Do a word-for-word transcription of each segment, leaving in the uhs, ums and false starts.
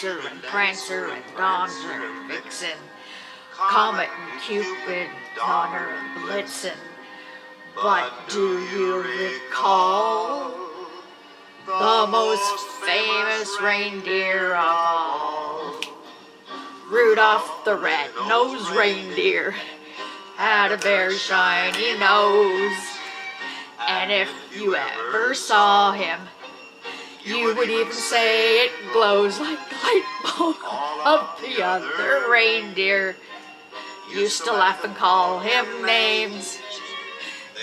Dancer and Prancer and Donner and Vixen, Comet and Cupid, Donner and Blitzen. But do you recall the most famous reindeer of all? Rudolph the Red-Nosed Reindeer had a very shiny nose, and if you ever saw him, you would even say it glows like the light bulb of the other reindeer. Used to laugh and call him names.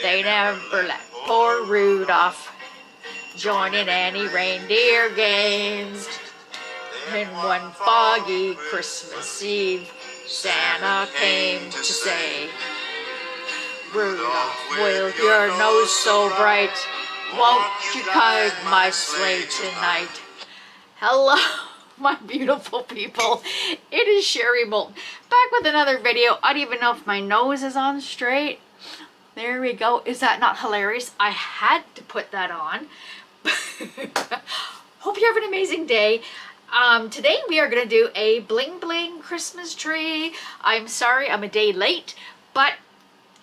They never let poor Rudolph join in any reindeer games. And one foggy Christmas Eve, Santa came to say, Rudolph, with your nose so bright, won't you guide my sleigh tonight? Hello, my beautiful people. It is Sherry Moulton, back with another video. I don't even know if my nose is on straight. There we go. Is that not hilarious? I had to put that on. Hope you have an amazing day. Um, today we are going to do a bling bling Christmas tree. I'm sorry I'm a day late, but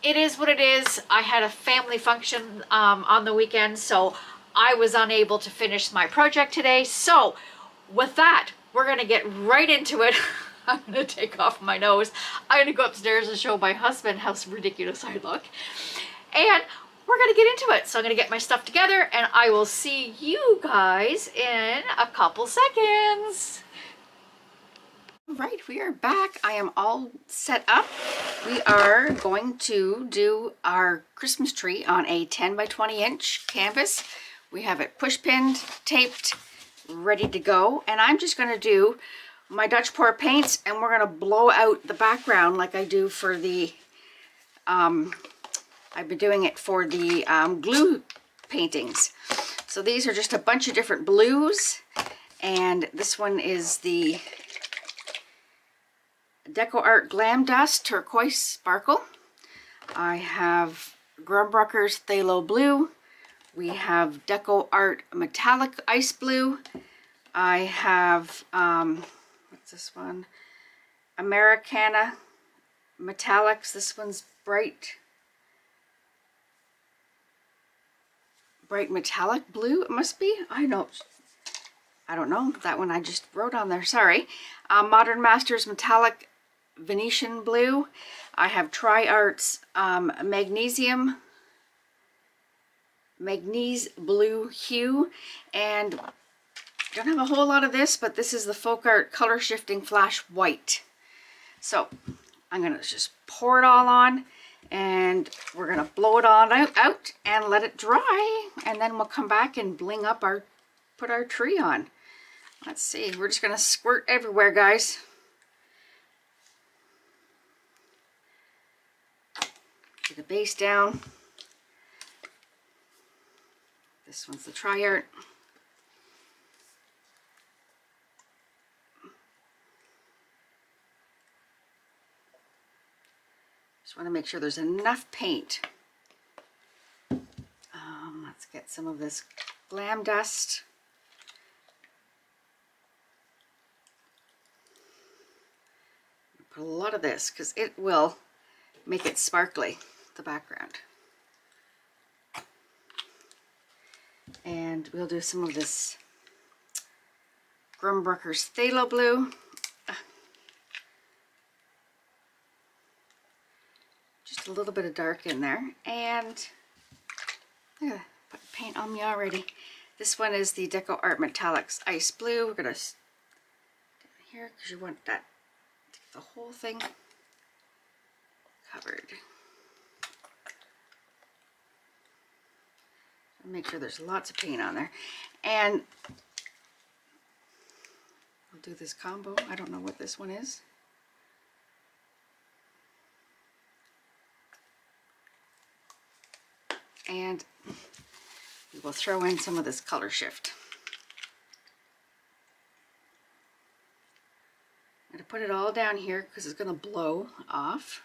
it is what it is. I had a family function um, on the weekend, so I was unable to finish my project today. So with that, we're going to get right into it. I'm going to take off my nose. I'm going to go upstairs and show my husband how ridiculous I look. And we're going to get into it. So I'm going to get my stuff together and I will see you guys in a couple seconds. All right, we are back. I am all set up. We are going to do our Christmas tree on a ten by twenty inch canvas. We have it push pinned, taped, ready to go. And I'm just going to do my Dutch pour paints and we're going to blow out the background like I do for the um, I've been doing it for the um, glue paintings. So these are just a bunch of different blues, and this one is the DecoArt Glam Dust Turquoise Sparkle. I have Grumbacher's Thalo Blue. We have DecoArt Metallic Ice Blue. I have, um, what's this one? Americana Metallics. This one's bright. Bright metallic blue, it must be. I don't, I don't know. That one I just wrote on there, sorry. Uh, Modern Masters Metallic Venetian Blue. I have Tri-Art's um, Magnesium, Magnese Blue Hue. And I don't have a whole lot of this, but this is the FolkArt Color Shifting Flash White. So I'm gonna just pour it all on, and we're going to blow it on out, out and let it dry, and then we'll come back and bling up our, put our tree on. Let's see, we're just going to squirt everywhere, guys. Get the base down. This one's the Tri-Art. Just want to make sure there's enough paint. Um, let's get some of this glam dust. Put a lot of this because it will make it sparkly, the background. And we'll do some of this Grumbacher's Thalo Blue. A little bit of dark in there, and look at that, put paint on me already. This one is the DecoArt Metallics Ice Blue. We're gonna down here because you want that to get the whole thing covered. Make sure there's lots of paint on there, and we'll do this combo. I don't know what this one is. And we will throw in some of this color shift. I'm going to put it all down here because it's going to blow off.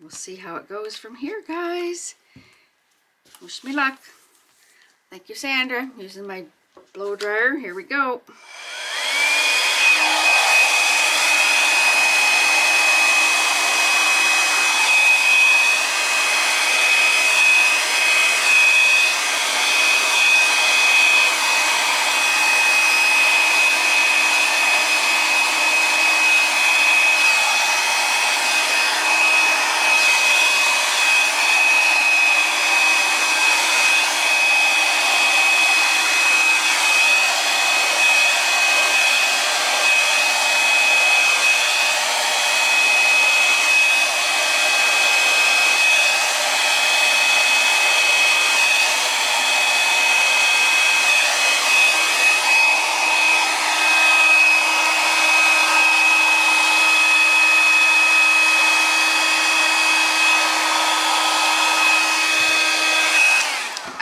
We'll see how it goes from here, guys. Wish me luck. Thank you, Sandra. I'm using my blow dryer. Here we go.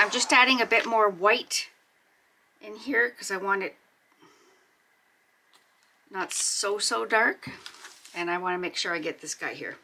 Just adding a bit more white in here because I want it not so so dark, and I want to make sure I get this guy here.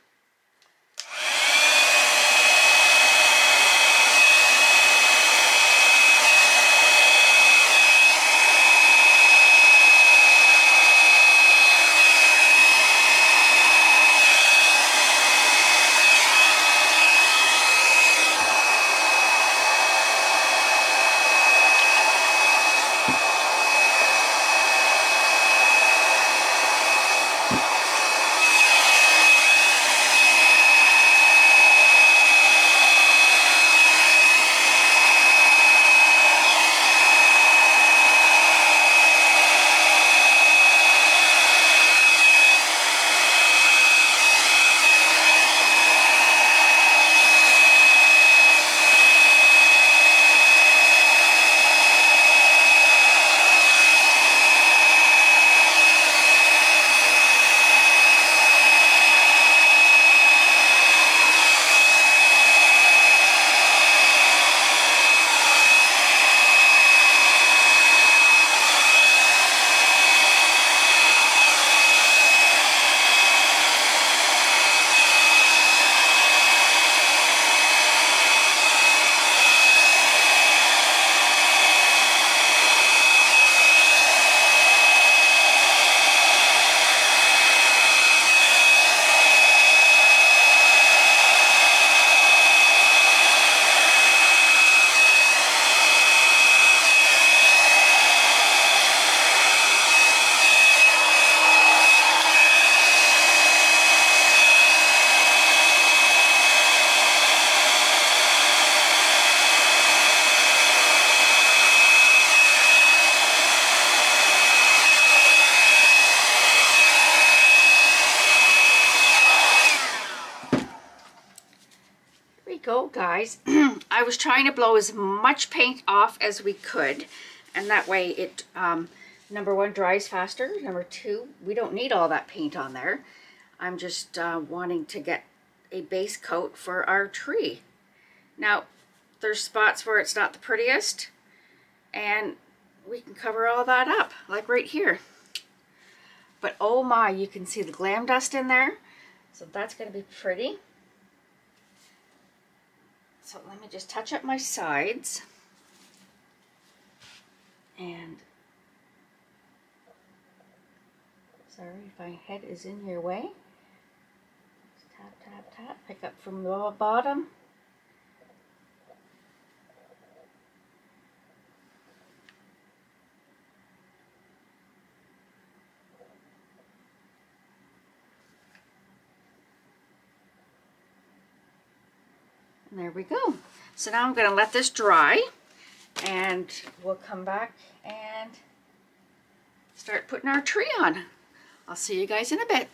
Guys, I was trying to blow as much paint off as we could, and that way it um, number one dries faster, number two we don't need all that paint on there. I'm just uh, wanting to get a base coat for our tree. Now there's spots where it's not the prettiest, and we can cover all that up like right here, but oh my, you can see the glam dust in there, so that's going to be pretty. So let me just touch up my sides, and sorry if my head is in your way. Just tap, tap, tap, pick up from the bottom. There we go. So now I'm going to let this dry, and we'll come back and start putting our tree on. I'll see you guys in a bit.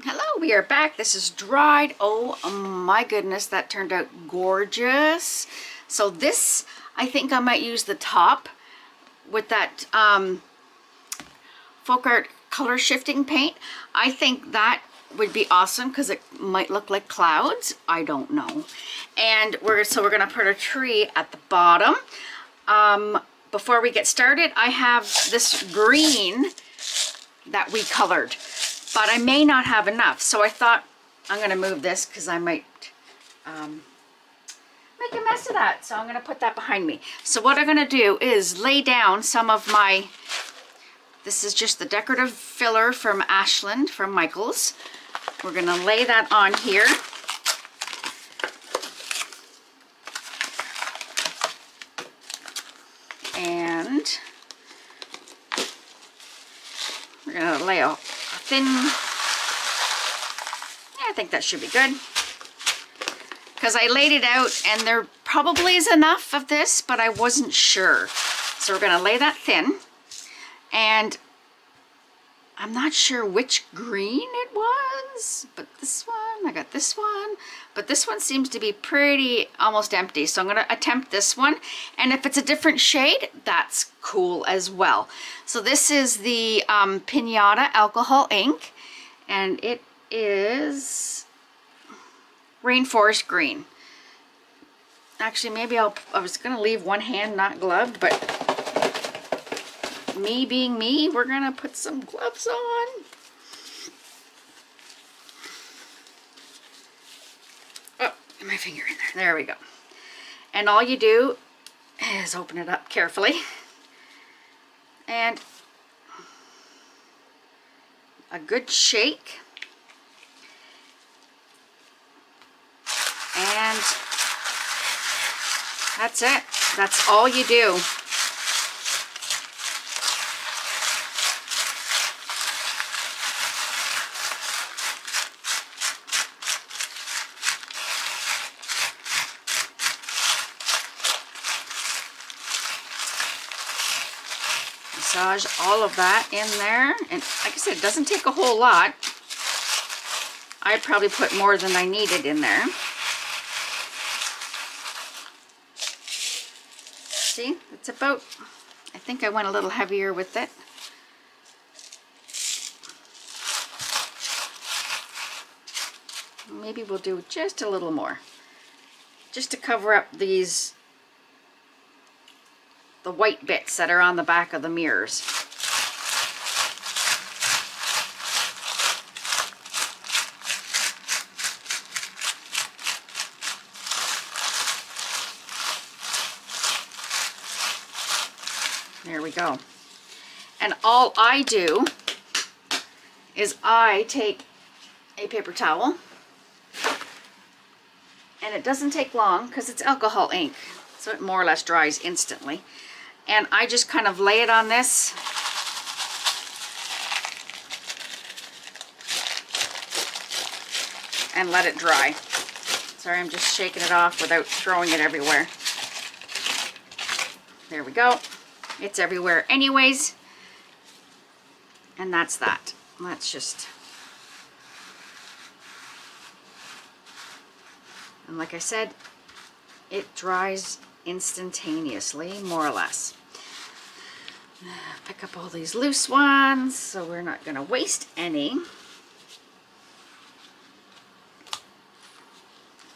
Hello, we are back. This is dried. Oh my goodness, that turned out gorgeous. So this, I think I might use the top with that um, FolkArt color shifting paint. I think that would be awesome because it might look like clouds, I don't know. And we're so we're gonna put a tree at the bottom. Um, before we get started, I have this green that we colored, but I may not have enough, so I thought I'm gonna move this because I might um, make a mess of that. So I'm going to put that behind me. So what I'm going to do is lay down some of my, this is just the decorative filler from Ashland, from Michaels. We're going to lay that on here. And we're going to lay a thin, yeah, I think that should be good. Because I laid it out and there probably is enough of this, but I wasn't sure. So we're going to lay that thin. And I'm not sure which green it was, but this one, I got this one, but this one seems to be pretty almost empty. So I'm going to attempt this one. And if it's a different shade, that's cool as well. So this is the um, Pinata alcohol ink, and it is Rainforest Green. Actually, maybe I'll, I was going to leave one hand not gloved, but me being me, we're gonna put some gloves on. Oh, my finger in there. There we go. And all you do is open it up carefully. And a good shake. And that's it. That's all you do. Massage all of that in there, and like I said, it doesn't take a whole lot. I probably put more than I needed in there. See, it's about, I think I went a little heavier with it. Maybe we'll do just a little more, just to cover up these the white bits that are on the back of the mirrors. There we go. And all I do is I take a paper towel, and it doesn't take long because it's alcohol ink, so it more or less dries instantly. And I just kind of lay it on this. And let it dry. Sorry, I'm just shaking it off without throwing it everywhere. There we go. It's everywhere anyways. And that's that. Let's just... And like I said, it dries instantaneously, more or less. Pick up all these loose ones, so we're not going to waste any.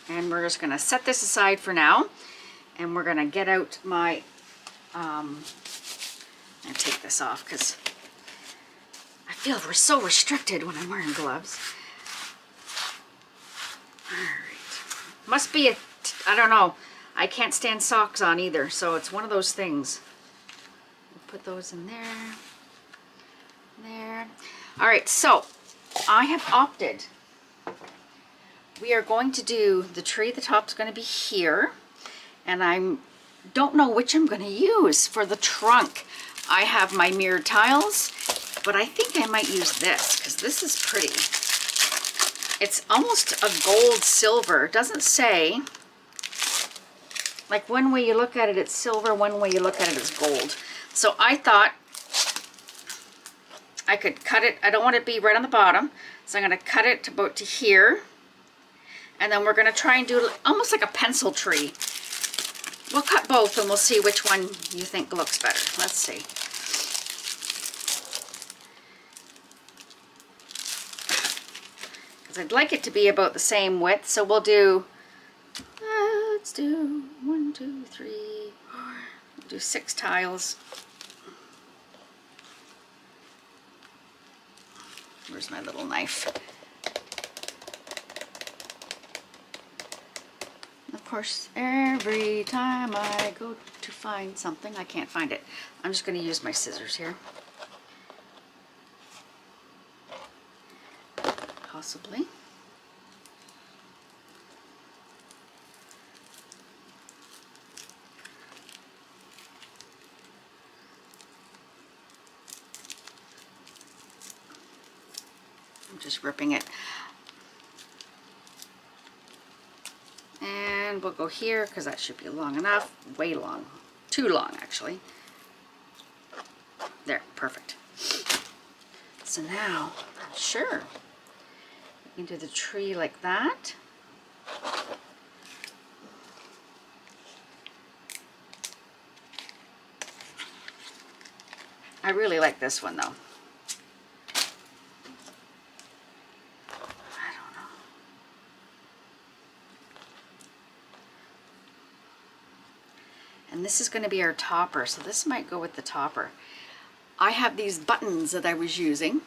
And we're just going to set this aside for now, and we're going to get out my, um, I'm going to take this off because I feel we're so restricted when I'm wearing gloves. All right. Must be a, I don't know. I can't stand socks on either, so it's one of those things. We'll put those in there. There. All right, so I have opted. We are going to do the tree. The top's going to be here, and I don't know which I'm going to use for the trunk. I have my mirrored tiles, but I think I might use this because this is pretty. It's almost a gold silver. It doesn't say... Like one way you look at it, it's silver. One way you look at it, it's gold. So I thought I could cut it. I don't want it to be right on the bottom. So I'm going to cut it to about to here. And then we're going to try and do almost like a pencil tree. We'll cut both and we'll see which one you think looks better. Let's see. Because I'd like it to be about the same width. So we'll do... Uh, let's do... One, two, three, four. We'll do six tiles. Where's my little knife? Of course, every time I go to find something, I can't find it. I'm just going to use my scissors here. Possibly. I'm just ripping it. And we'll go here because that should be long enough. Way long. Too long, actually. There, perfect. So now, sure. Into the tree like that. I really like this one though. I don't know. And this is going to be our topper, so this might go with the topper. I have these buttons that I was using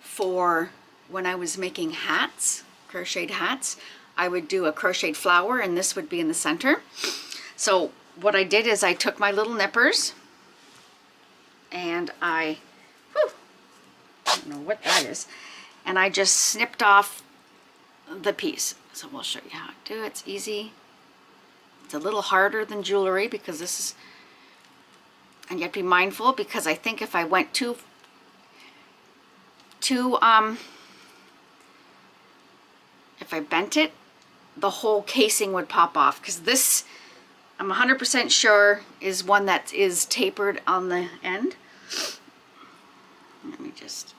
for when I was making hats, crocheted hats, I would do a crocheted flower and this would be in the center. So what I did is I took my little nippers and I, whew, I don't know what that is, and I just snipped off the piece. So we'll show you how to do it. It's easy. It's a little harder than jewelry because this is, and you have to be mindful because I think if I went too, too, um, if I bent it, the whole casing would pop off because this, I'm one hundred percent sure, is one that is tapered on the end. Let me just.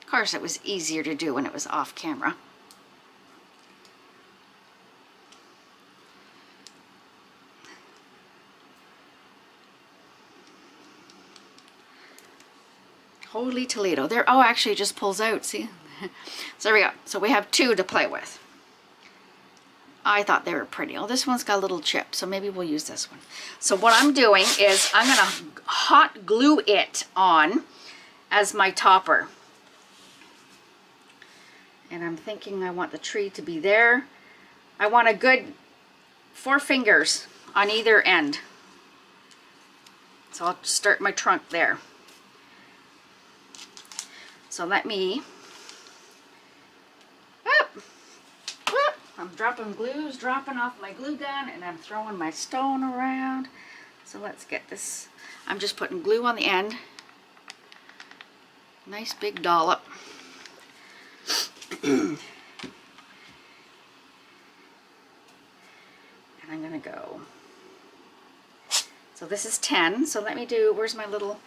Of course, it was easier to do when it was off camera. Holy Toledo. There, oh, actually it just pulls out, see? So there we go. So we have two to play with. I thought they were pretty. Oh, this one's got a little chip, so maybe we'll use this one. So what I'm doing is I'm going to hot glue it on as my topper. And I'm thinking I want the tree to be there. I want a good four fingers on either end. So I'll start my trunk there. So let me, whoop, whoop, I'm dropping glues, dropping off my glue gun, and I'm throwing my stone around. So let's get this. I'm just putting glue on the end. Nice big dollop. And I'm going to go. So this is ten. So let me do, where's my little...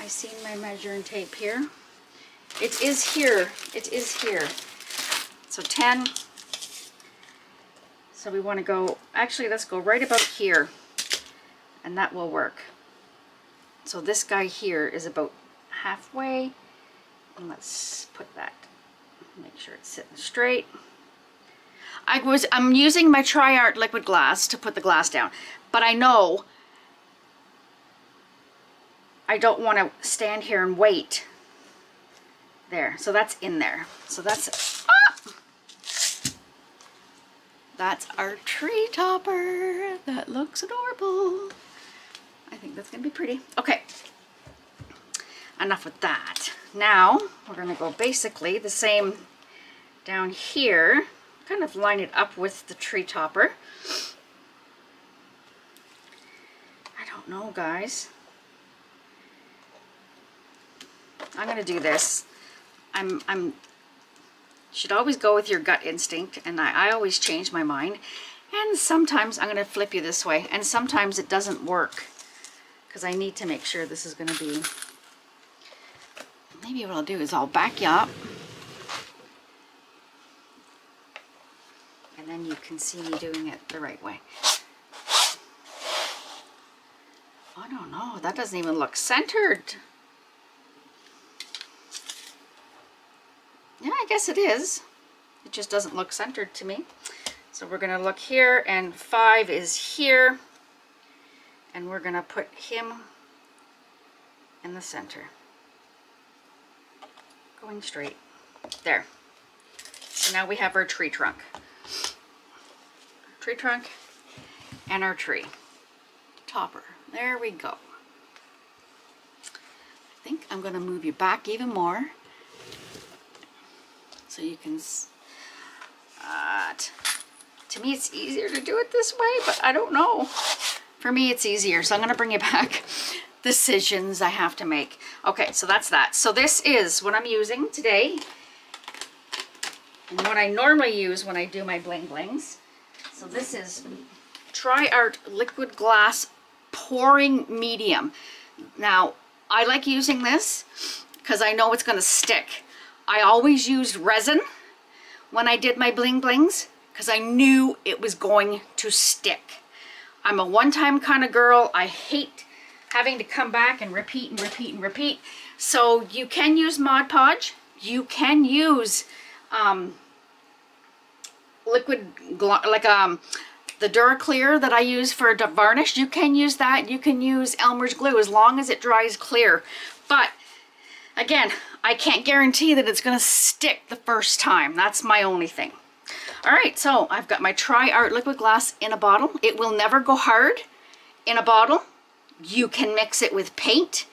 I seen my measuring tape here. It is here. It is here. So ten. So we want to go, actually let's go right about here and that will work. So this guy here is about halfway and let's put that, make sure it's sitting straight. I was, I'm using my Tri-Art liquid glass to put the glass down, but I know I don't want to stand here and wait. There, so that's in there. So that's ah! That's our tree topper. That looks adorable. I think that's gonna be pretty. Okay, enough with that. Now we're gonna go basically the same down here, kind of line it up with the tree topper. I don't know, guys. I'm gonna do this. I'm I'm should always go with your gut instinct, and I, I always change my mind. And sometimes I'm gonna flip you this way, and sometimes it doesn't work because I need to make sure this is gonna be. Maybe what I'll do is I'll back you up, and then you can see me doing it the right way. I don't know. That doesn't even look centered. Yeah, I guess it is. It just doesn't look centered to me. So we're gonna look here, and five is here, and we're gonna put him in the center. going straight. There. So now we have our tree trunk. Tree trunk and our tree topper. There we go. I think I'm going to move you back even more so you can... Uh, to me it's easier to do it this way, but I don't know. For me it's easier, so I'm going to bring you back. Decisions I have to make. Okay, so that's that. So this is what I'm using today and what I normally use when I do my bling blings. So this is Tri-Art liquid glass pouring medium. Now I like using this because I know it's going to stick. I always used resin when I did my bling blings because I knew it was going to stick. I'm a one-time kind of girl. I hate having to come back and repeat and repeat and repeat. So you can use Mod Podge. You can use um, liquid, like um, the Duraclear that I use for a varnish. You can use that. You can use Elmer's glue as long as it dries clear. But again, I can't guarantee that it's going to stick the first time. That's my only thing. All right, so I've got my Tri-Art liquid glass in a bottle. It will never go hard in a bottle. You can mix it with paint.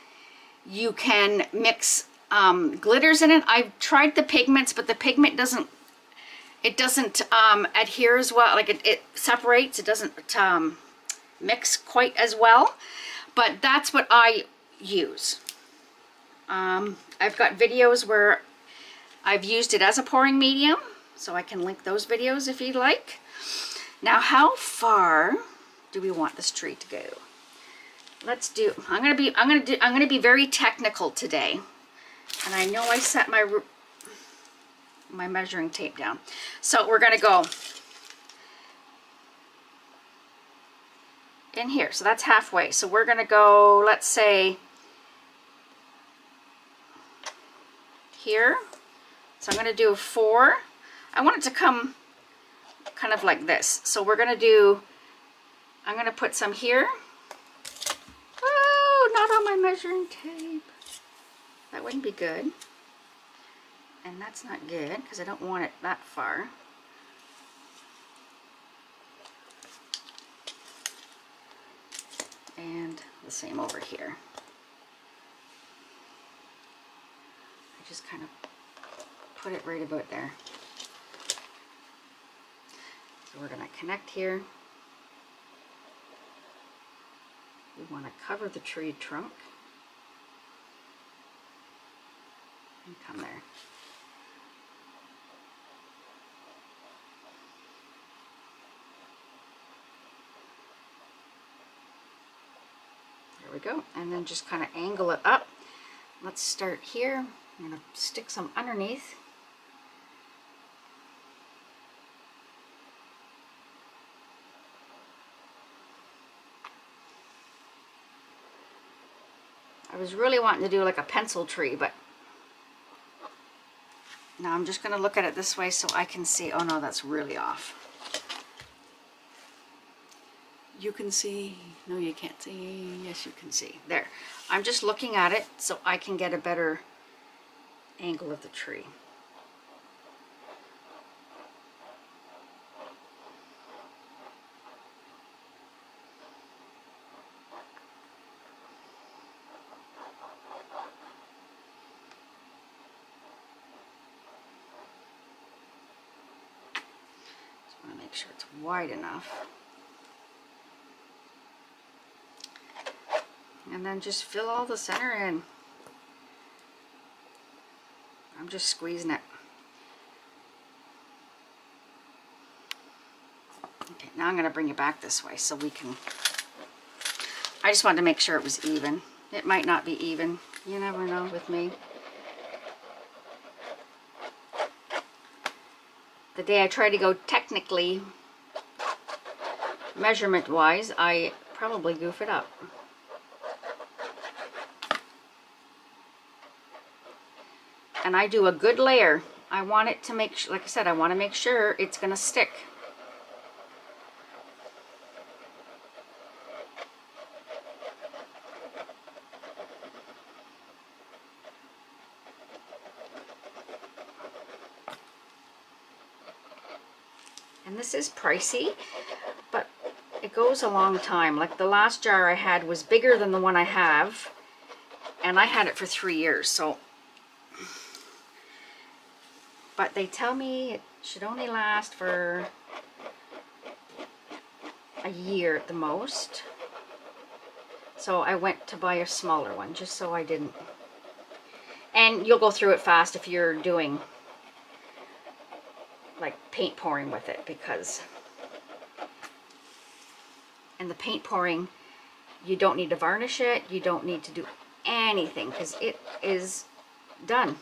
You can mix um, glitters in it. I've tried the pigments, but the pigment doesn't, it doesn't um, adhere as well. Like it, it separates, it doesn't um, mix quite as well. But that's what I use. Um, I've got videos where I've used it as a pouring medium. So I can link those videos if you'd like. Now, how far do we want this tree to go? Let's do, I'm going to be, I'm going to do, I'm going to be very technical today. And I know I set my, my measuring tape down. So we're going to go in here. So that's halfway. So we're going to go, let's say here. So I'm going to do four. I want it to come kind of like this. So we're going to do, I'm going to put some here. Not on my measuring tape. That wouldn't be good. And that's not good because I don't want it that far. And the same over here. I just kind of put it right about there. So we're going to connect here. We want to cover the tree trunk and come there. There we go. And then just kind of angle it up. Let's start here. I'm going to stick some underneath. I was really wanting to do like a pencil tree, but now I'm just going to look at it this way so I can see. Oh no, that's really off. You can see. No, you can't see. Yes, you can see. There. I'm just looking at it so I can get a better angle of the tree. Wide enough, and then just fill all the center in. I'm just squeezing it. Okay, now I'm going to bring you back this way so we can, I just wanted to make sure it was even. It might not be even, you never know with me. The day I try to go technically measurement wise, I probably goof it up. And I do a good layer. I want it to make, like I said, I want to make sure it's going to stick. and this is pricey, but it goes a long time. Like the last jar I had was bigger than the one I have, and I had it for three years, so. But they tell me it should only last for a year at the most. So I went to buy a smaller one just so I didn't. And you'll go through it fast if you're doing like paint pouring with it, because and the paint pouring, you don't need to varnish it, you don't need to do anything because it is done.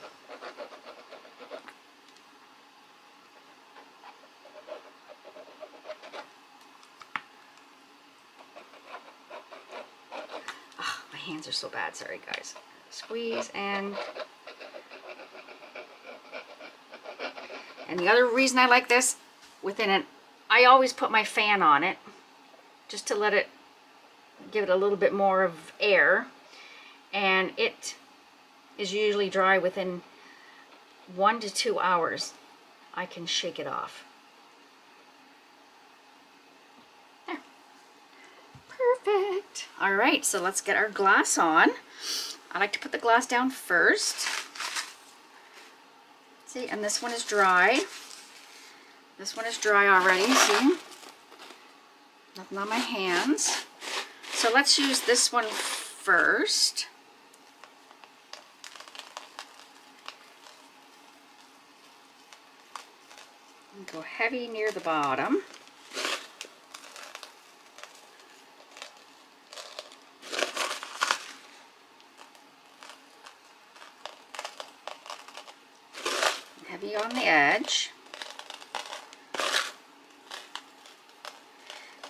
Oh, my hands are so bad, sorry guys. Squeeze and and the other reason I like this within it, I always put my fan on it just to let it give it a little bit more of air, and it is usually dry within one to two hours. I can shake it off. There. Perfect. All right, so let's get our glass on. I like to put the glass down first. See, and this one is dry. This one is dry already, see? Nothing on my hands. So let's use this one first. And go heavy near the bottom. On the edge.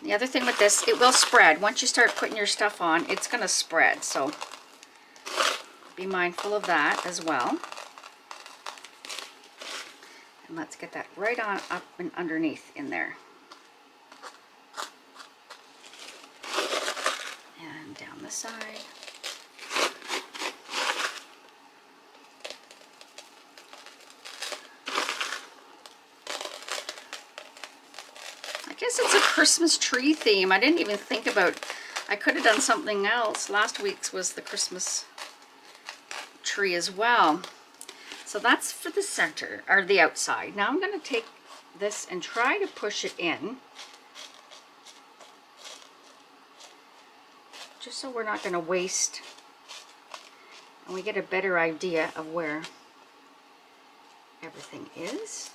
The other thing with this, it will spread. Once you start putting your stuff on, it's going to spread, so be mindful of that as well. And let's get that right on up and underneath in there. And down the side. It's a Christmas tree theme. I didn't even think about it. I could have done something else. Last week's was the Christmas tree as well. So that's for the center or the outside. Now I'm going to take this and try to push it in, just so we're not going to waste and we get a better idea of where everything is.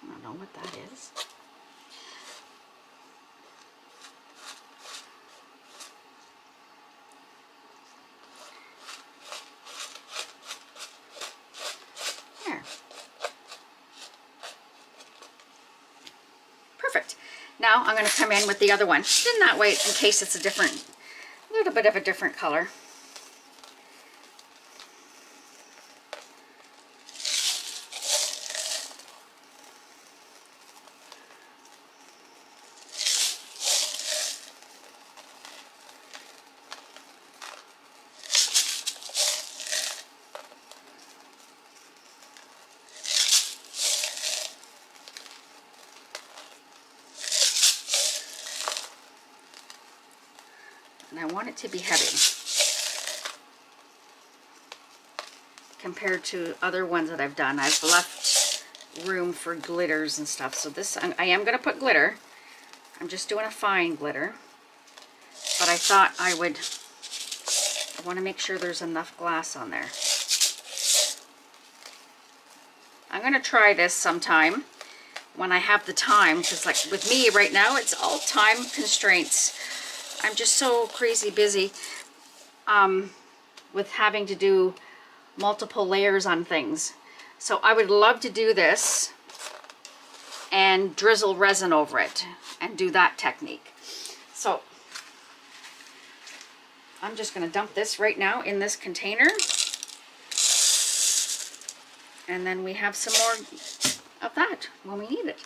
I don't know what that is. There. Perfect. Now I'm going to come in with the other one. Just in that way, in case it's a different, a little bit of a different color. And I want it to be heavy compared to other ones that I've done. I've left room for glitters and stuff. So this, I am going to put glitter. I'm just doing a fine glitter. But I thought I would, I want to make sure there's enough glass on there. I'm going to try this sometime when I have the time. Because like with me right now, it's all time constraints. I'm just so crazy busy um, with having to do multiple layers on things. So I would love to do this and drizzle resin over it and do that technique. So I'm just going to dump this right now in this container. And then we have some more of that when we need it.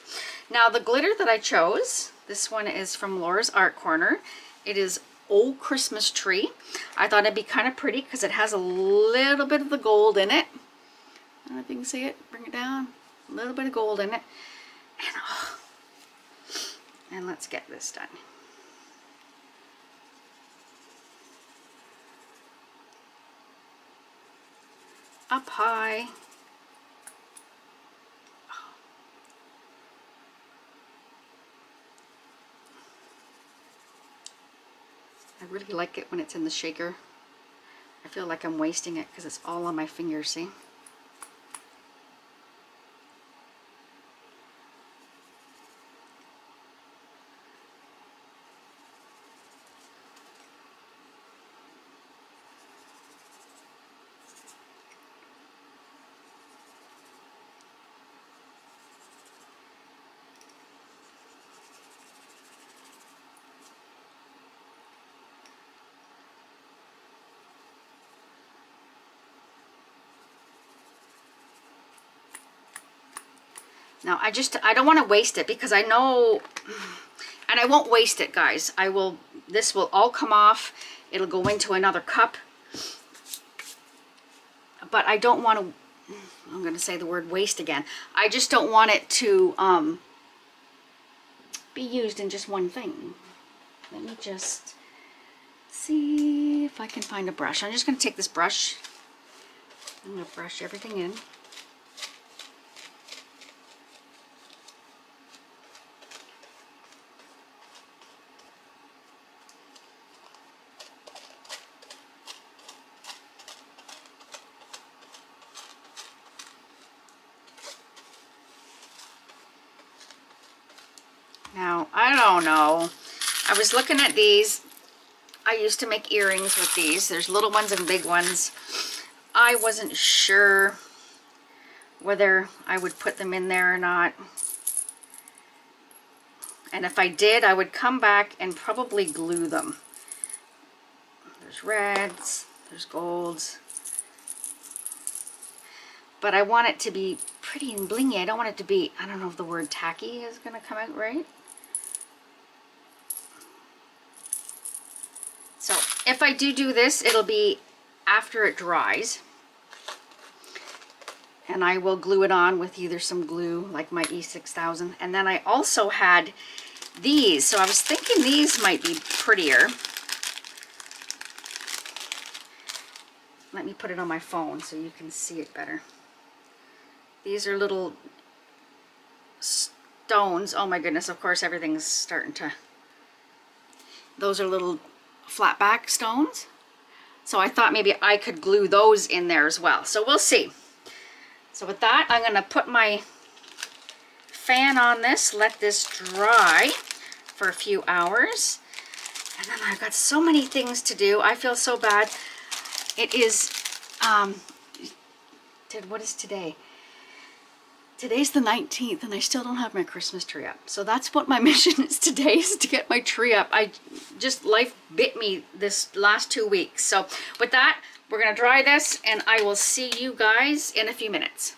Now the glitter that I chose, this one is from Laura's Art Corner. It is Old Christmas Tree. I thought it'd be kind of pretty because it has a little bit of the gold in it. I don't know if you can see it, bring it down, a little bit of gold in it, and oh, and let's get this done. Up high. I really like it when it's in the shaker. I feel like I'm wasting it because it's all on my fingers, see? Now, I just, I don't want to waste it because I know, and I won't waste it, guys. I will, this will all come off. It'll go into another cup. But I don't want to, I'm going to say the word waste again. I just don't want it to um, be used in just one thing. Let me just see if I can find a brush. I'm just going to take this brush. I'm going to brush everything in. I was looking at these. I used to make earrings with these. There's little ones and big ones. I wasn't sure whether I would put them in there or not. And if I did, I would come back and probably glue them. There's reds, there's golds. But I want it to be pretty and blingy. I don't want it to be, I don't know if the word tacky is going to come out right. So if I do do this, it'll be after it dries, and I will glue it on with either some glue like my E six thousand, and then I also had these, so I was thinking these might be prettier. Let me put it on my phone so you can see it better. These are little stones. Oh my goodness, of course everything's starting to, those are little flat back stones, so I thought maybe I could glue those in there as well, so we'll see. So with that, I'm going to put my fan on this, let this dry for a few hours, and then I've got so many things to do. I feel so bad. It is um did what is today Today's the nineteenth, and I still don't have my Christmas tree up. So that's what my mission is today, is to get my tree up. I just, life bit me this last two weeks. So with that, we're going to dry this, and I will see you guys in a few minutes.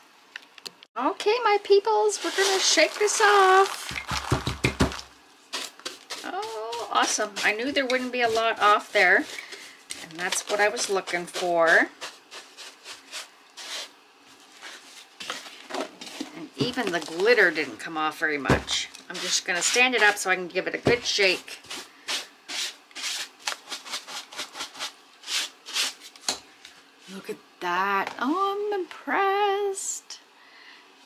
Okay, my peoples, we're going to shake this off. Oh, awesome. I knew there wouldn't be a lot off there, and that's what I was looking for. Even the glitter didn't come off very much. I'm just going to stand it up so I can give it a good shake. Look at that. Oh, I'm impressed.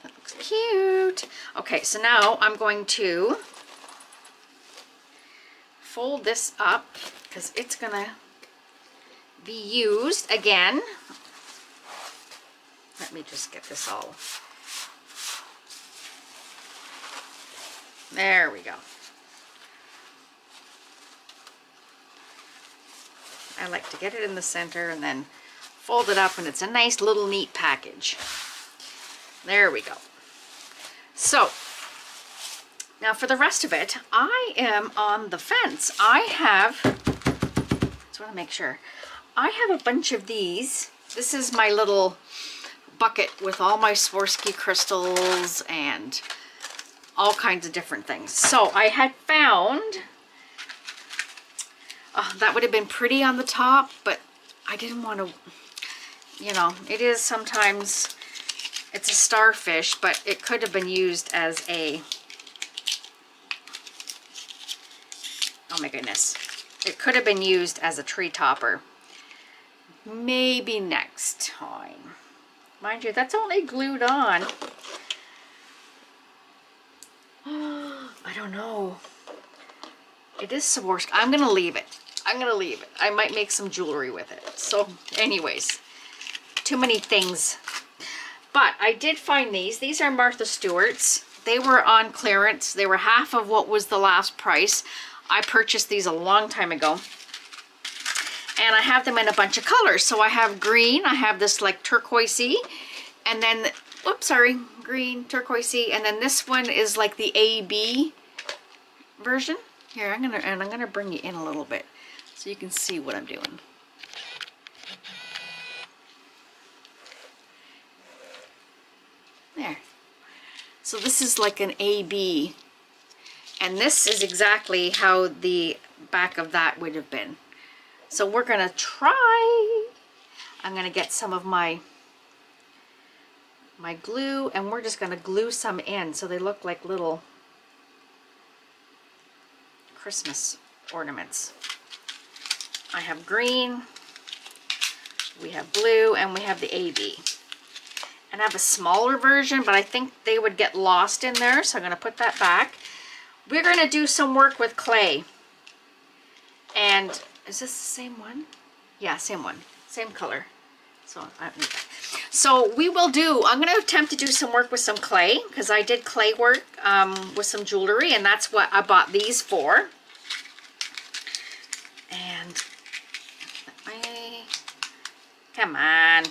That looks cute. Okay, so now I'm going to fold this up because it's going to be used again. Let me just get this all. There we go. I like to get it in the center and then fold it up, and it's a nice little neat package. There we go. So now for the rest of it, I am on the fence. I have, just want to make sure, I have a bunch of these. This is my little bucket with all my Swarovski crystals and all kinds of different things. So I had found, oh, that would have been pretty on the top, but I didn't want to, you know, it is sometimes It's a starfish, but it could have been used as a, oh my goodness, it could have been used as a tree topper. Maybe next time. Mind you, that's only glued on. I don't know. It is Swarovski. I'm going to leave it. I'm going to leave it. I might make some jewelry with it. So anyways, too many things. But I did find these. These are Martha Stewart's. They were on clearance. They were half of what was the last price. I purchased these a long time ago. And I have them in a bunch of colors. So I have green. I have this like turquoisey. And then, oops, sorry. Green, turquoisey. And then this one is like the A B version. Here, I'm gonna and I'm gonna bring you in a little bit so you can see what I'm doing. There. So this is like an A B, and this is exactly how the back of that would have been. So we're gonna try. I'm gonna get some of my my glue, and we're just gonna glue some in so they look like little Christmas ornaments. I have green, we have blue, and we have the A B. And I have a smaller version, but I think they would get lost in there, so I'm going to put that back. We're going to do some work with clay. And is this the same one? Yeah, same one, same color. So, I don't need that. So we will do, I'm going to attempt to do some work with some clay, because I did clay work um, with some jewelry, and that's what I bought these for. And I, come on.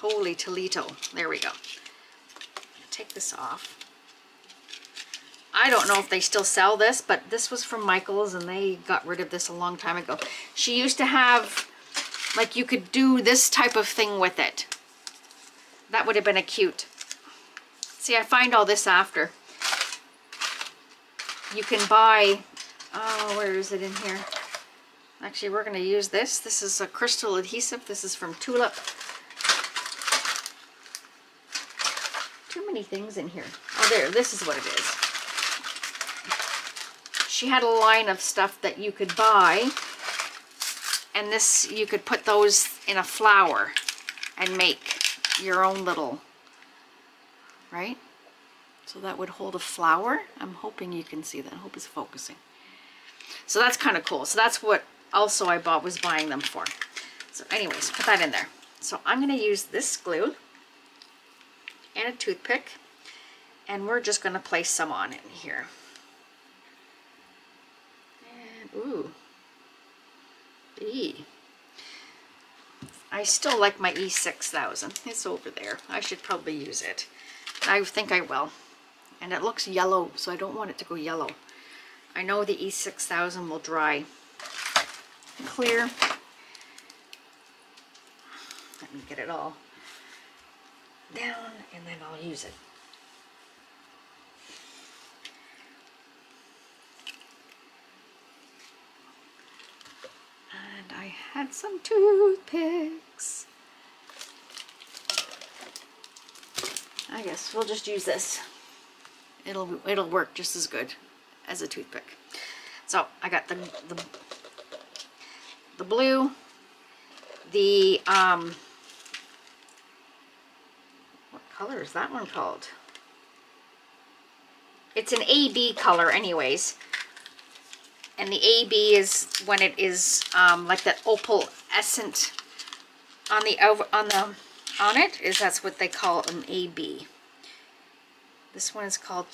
Holy Toledo. There we go. Take this off. I don't know if they still sell this, but this was from Michaels and they got rid of this a long time ago. She used to have, like, you could do this type of thing with it. That would have been a cute. See, I find all this after. You can buy, oh, where is it in here? Actually, we're going to use this. This is a crystal adhesive. This is from Tulip. Too many things in here. Oh, there. This is what it is. She had a line of stuff that you could buy. And this, you could put those in a flower and make your own little, right? So that would hold a flower. I'm hoping you can see that. I hope it's focusing. So that's kind of cool. So that's what also I bought, was buying them for. So anyways, put that in there. So I'm going to use this glue and a toothpick. And we're just going to place some on in here. And, ooh. E. I still like my E six thousand. It's over there. I should probably use it. I think I will. And it looks yellow, so I don't want it to go yellow. I know the E six thousand will dry clear. Let me get it all down, and then I'll use it. And I had some toothpicks. I guess we'll just use this. It'll it'll work just as good as a toothpick. So I got the the, the blue, the um. What color is that one called? It's an A B color, anyways. And the A B is when it is um, like that opal essence on the on the on it. Is that's what they call an A B. This one is called.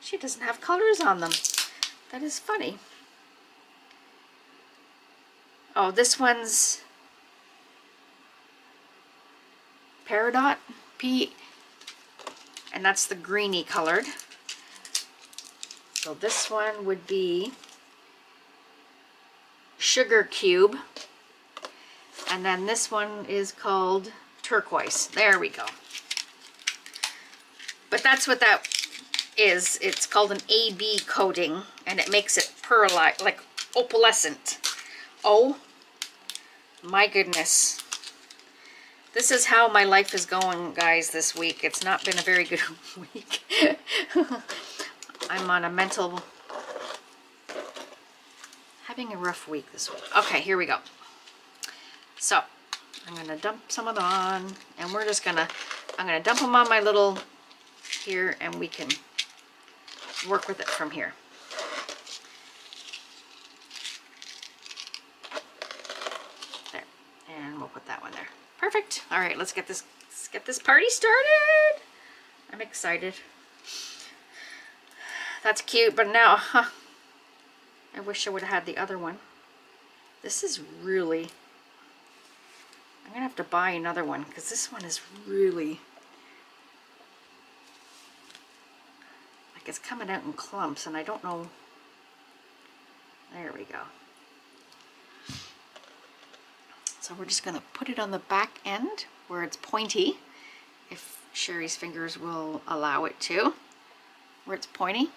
She doesn't have colors on them. That is funny. Oh, this one's Peridot P, and that's the greeny colored. So this one would be Sugar Cube, and then this one is called Turquoise. There we go. But that's what that is. It's called an A B coating, and it makes it pearlite, like opalescent. Oh my goodness. This is how my life is going, guys, this week. It's not been a very good week. I'm on a mental... having a rough week this week. Okay, here we go. So, I'm going to dump some of them on, and we're just going to... I'm going to dump them on my little here, and we can work with it from here. There. And we'll put that one there. Perfect. All right, let's get this let's get this party started. I'm excited. That's cute, but now, huh, I wish I would have had the other one. This is really... I'm going to have to buy another one because this one is really... like it's coming out in clumps and I don't know... There we go. So we're just going to put it on the back end where it's pointy, if Sherry's fingers will allow it to, where it's pointy.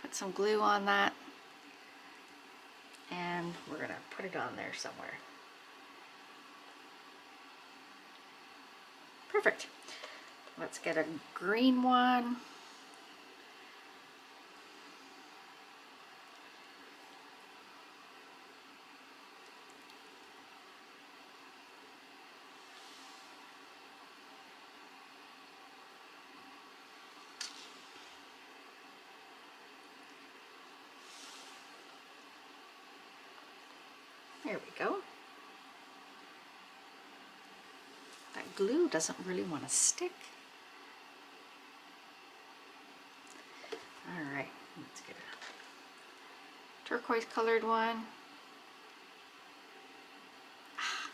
Put some glue on that, and we're going to put it on there somewhere. Perfect. Let's get a green one. There we go. That glue doesn't really want to stick. All right, let's get a turquoise colored one. Ah.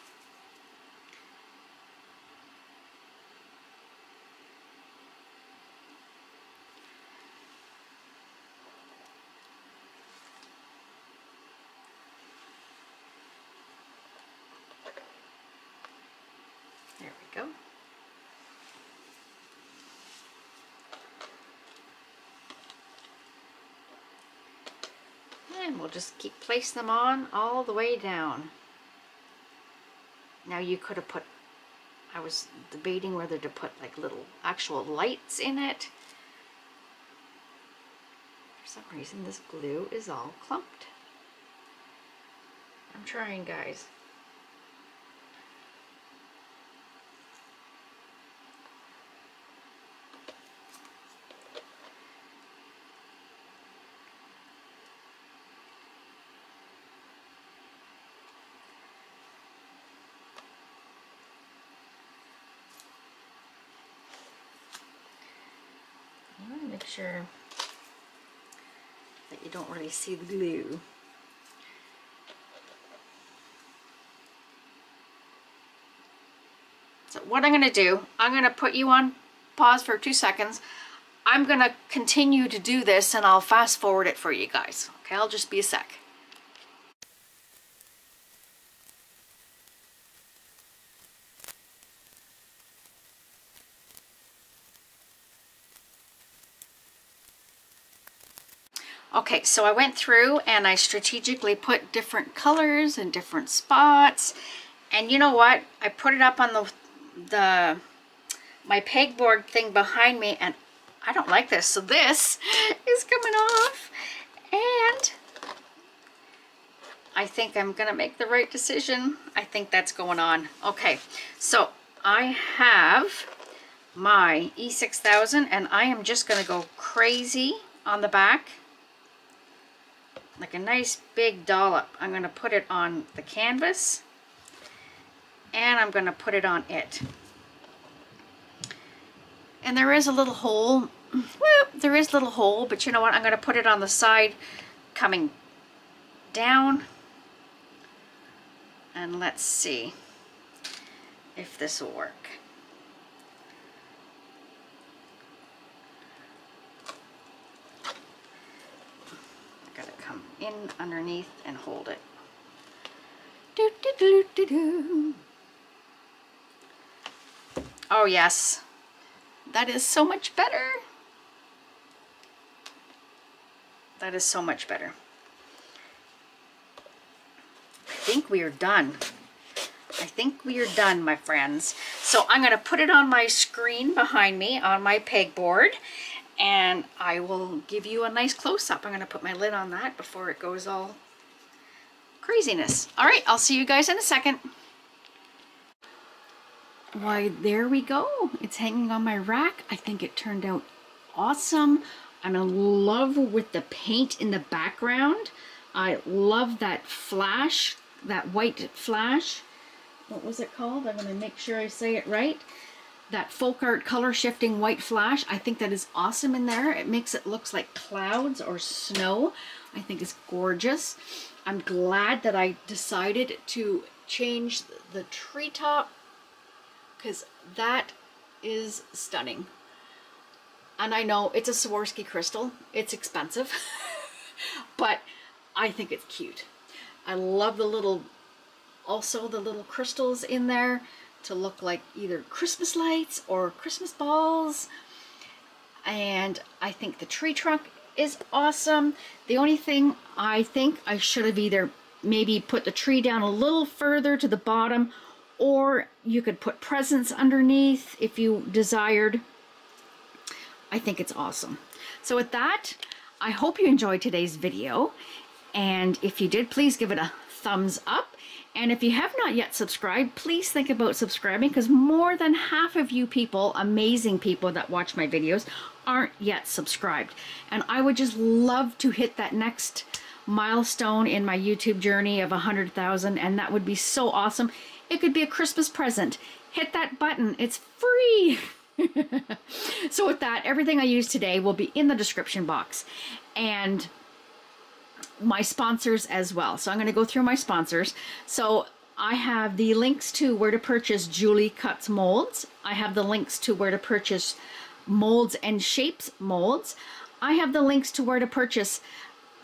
Go. And we'll just keep placing them on all the way down. Now you could have put... I was debating whether to put like little actual lights in it. For some reason this glue is all clumped. I'm trying, guys. Sure that you don't really see the glue. So what I'm going to do, I'm going to put you on pause for two seconds. I'm going to continue to do this and I'll fast forward it for you guys. Okay, I'll just be a sec. Okay, so I went through and I strategically put different colors in different spots, and you know what? I put it up on the the my pegboard thing behind me, and I don't like this, so this is coming off, and I think I'm gonna make the right decision. I think that's going on. Okay, so I have my E six thousand, and I am just gonna go crazy on the back. Like a nice big dollop. I'm going to put it on the canvas and I'm going to put it on it. And there is a little hole. Well, there is a little hole, but you know what? I'm going to put it on the side coming down. And let's see if this will work. In underneath and hold it. Do, do, do, do, do. Oh yes, that is so much better. That is so much better. I think we are done. I think we are done, my friends. So I'm going to put it on my screen behind me on my pegboard, and I will give you a nice close-up. I'm going to put my lid on that before it goes all craziness. All right, I'll see you guys in a second. Why, there we go. It's hanging on my rack. I think it turned out awesome. I'm in love with the paint in the background. I love that flash, that white flash. What was it called? I'm going to make sure I say it right. That FolkArt color shifting white flash. I think that is awesome in there. It makes it look like clouds or snow. I think it's gorgeous. I'm glad that I decided to change the treetop, because that is stunning. And I know it's a Swarovski crystal. It's expensive, but I think it's cute. I love the little, also the little crystals in there to look like either Christmas lights or Christmas balls. And I think the tree trunk is awesome. The only thing, I think I should have either maybe put the tree down a little further to the bottom, or you could put presents underneath if you desired. I think it's awesome. So with that, I hope you enjoyed today's video. And if you did, please give it a thumbs up. And if you have not yet subscribed, please think about subscribing, because more than half of you people, amazing people that watch my videos, aren't yet subscribed. And I would just love to hit that next milestone in my YouTube journey of one hundred thousand, and that would be so awesome. It could be a Christmas present. Hit that button. It's free. So with that, everything I use today will be in the description box, and my sponsors as well. So I'm going to go through my sponsors. So I have the links to where to purchase Julie Cutts molds. I have the links to where to purchase molds and shapes molds. I have the links to where to purchase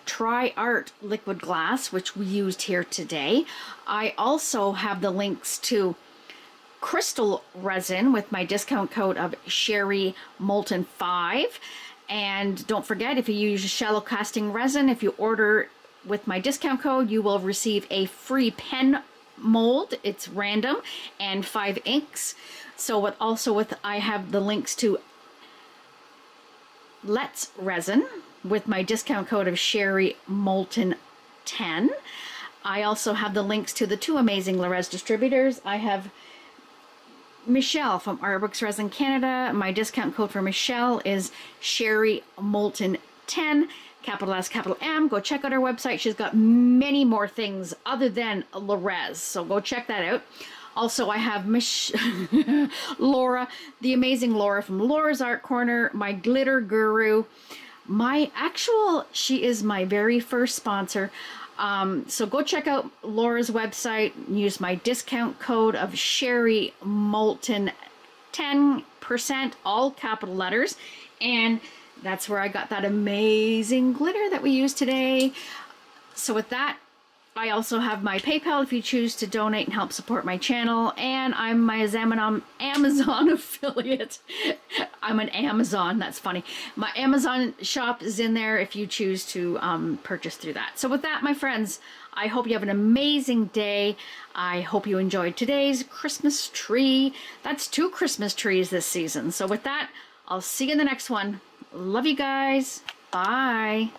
Tri-Art liquid glass, which we used here today. I also have the links to Krystal Resin with my discount code of Sherry Moulton five. And don't forget, if you use shallow casting resin, if you order with my discount code, you will receive a free pen mold. It's random, and five inks. So what also with, I have the links to Let's Resin with my discount code of Sherry Moulton ten. I also have the links to the two amazing LeRez distributors. I have Michelle from Arts Works Resin Canada. My discount code for Michelle is Sherry Moulton ten, capital S, capital M. Go check out her website. She's got many more things other than LeRez, so go check that out. Also, I have Mich Laura, the amazing Laura from Laura's Art Corner, my glitter guru, my actual, she is my very first sponsor. Um, so go check out Laura's website, use my discount code of Sherry Moulton ten percent, all capital letters, and that's where I got that amazing glitter that we used today. So with that, I also have my PayPal if you choose to donate and help support my channel, and I'm my Amazon affiliate. I'm an Amazon, that's funny. My Amazon shop is in there if you choose to um, purchase through that. So with that, my friends, I hope you have an amazing day. I hope you enjoyed today's Christmas tree. That's two Christmas trees this season. So with that, I'll see you in the next one. Love you guys. Bye.